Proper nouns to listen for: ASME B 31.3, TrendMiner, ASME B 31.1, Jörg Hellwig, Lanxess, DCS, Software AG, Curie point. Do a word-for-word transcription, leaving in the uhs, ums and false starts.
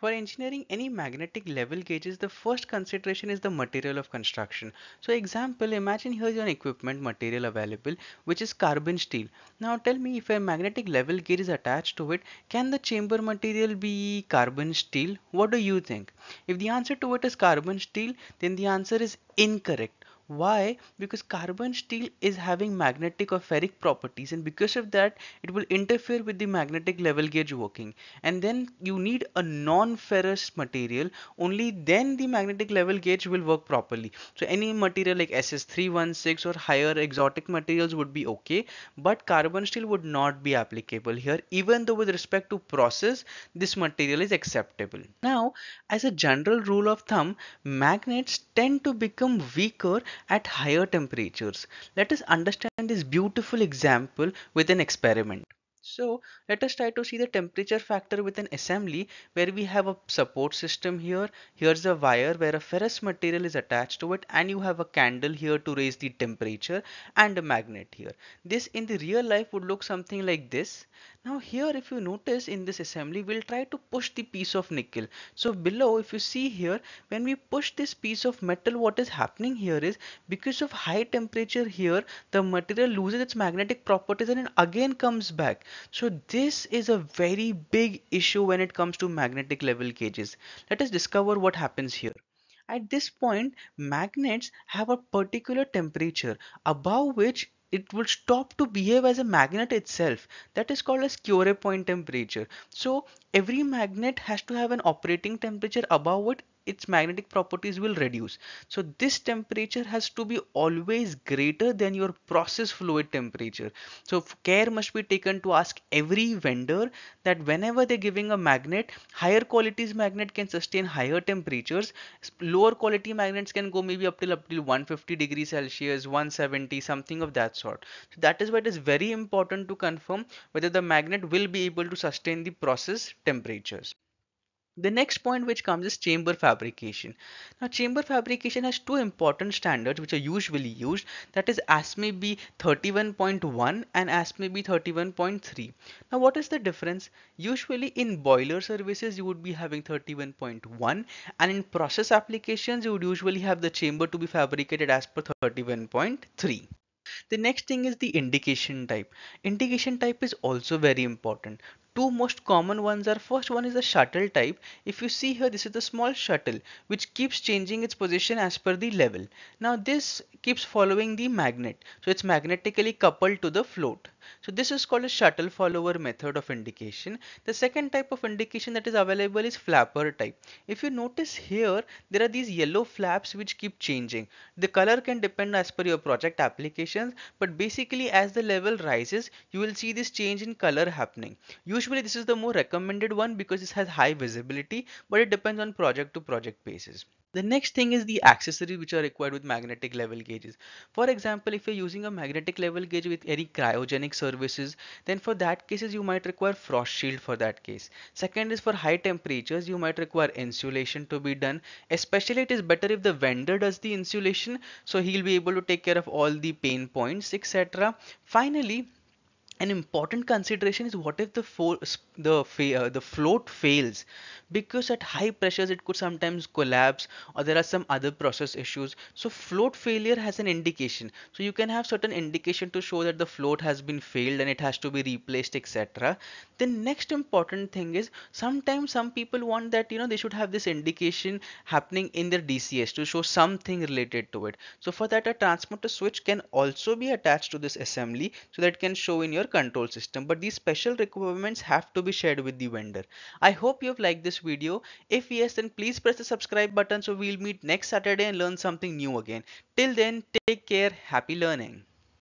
For engineering any magnetic level gauges, the first consideration is the material of construction. So example, imagine here is an equipment material available which is carbon steel. Now tell me, if a magnetic level gauge is attached to it, can the chamber material be carbon steel? What do you think? If the answer to it is carbon steel, then the answer is incorrect. Why? Because carbon steel is having magnetic or ferric properties, and because of that it will interfere with the magnetic level gauge working, and then you need a non-ferrous material. Only then the magnetic level gauge will work properly. So any material like S S three one six or higher exotic materials would be okay, but carbon steel would not be applicable here, even though with respect to process this material is acceptable. Now, as a general rule of thumb, magnets tend to become weaker at higher temperatures. Let us understand this beautiful example with an experiment. So let us try to see the temperature factor with an assembly where we have a support system here. Here's a wire where a ferrous material is attached to it, and you have a candle here to raise the temperature, and a magnet here. This in the real life would look something like this. Now here, if you notice, in this assembly we'll try to push the piece of nickel. So below, if you see here, when we push this piece of metal, what is happening here is, because of high temperature here, the material loses its magnetic properties and it again comes back. So this is a very big issue when it comes to magnetic level gauges. Let us discover what happens here. At this point, magnets have a particular temperature above which it will stop to behave as a magnet itself. That is called as Curie point temperature. So every magnet has to have an operating temperature above which its magnetic properties will reduce. So this temperature has to be always greater than your process fluid temperature. So care must be taken to ask every vendor that whenever they're giving a magnet, higher qualities magnet can sustain higher temperatures, lower quality magnets can go maybe up till up till one hundred fifty degrees Celsius, one hundred seventy, something of that sort. So that is why it is very important to confirm whether the magnet will be able to sustain the process temperatures. The next point which comes is chamber fabrication. Now chamber fabrication has two important standards which are usually used, that is A S M E B thirty-one point one and A S M E B thirty-one point three. Now what is the difference? Usually in boiler services you would be having thirty-one point one, and in process applications you would usually have the chamber to be fabricated as per thirty-one point three. The next thing is the indication type. Indication type is also very important. Two most common ones are, first one is the shuttle type. If you see here, this is the small shuttle which keeps changing its position as per the level. Now this keeps following the magnet, so it's magnetically coupled to the float. So this is called a shuttle follower method of indication. The second type of indication that is available is flapper type. If you notice here, there are these yellow flaps which keep changing. The color can depend as per your project applications, but basically as the level rises, you will see this change in color happening. Usually this is the more recommended one because this has high visibility, but it depends on project to project basis. The next thing is the accessories which are required with magnetic level gauges. For example, if you're using a magnetic level gauge with any cryogenic services, then for that cases you might require frost shield for that case. Second is for high temperatures, you might require insulation to be done. Especially it is better if the vendor does the insulation, so he'll be able to take care of all the pain points, et cetera. Finally, an important consideration is, what if the force, the, uh, the float fails? Because at high pressures it could sometimes collapse, or there are some other process issues. So float failure has an indication. So you can have certain indication to show that the float has been failed and it has to be replaced, et cetera. The next important thing is, sometimes some people want that, you know, they should have this indication happening in their D C S to show something related to it. So for that, a transmitter switch can also be attached to this assembly, so that it can show in your control system, but these special requirements have to be shared with the vendor. I hope you have liked this video. If yes, then please press the subscribe button, so we'll meet next Saturday and learn something new again. Till then, take care, happy learning.